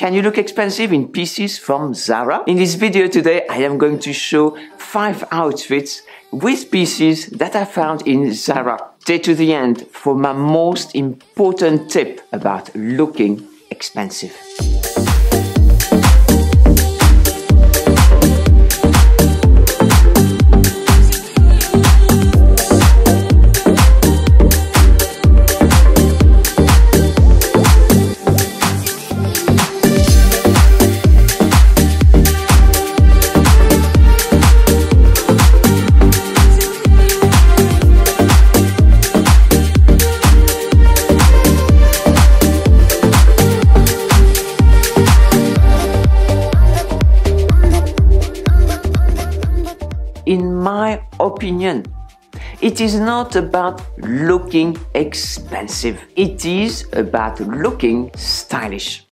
Can you look expensive in pieces from Zara? In this video today, I am going to show 5 outfits with pieces that I found in Zara. Stay to the end for my most important tip about looking expensive. In my opinion, it is not about looking expensive. It is about looking stylish.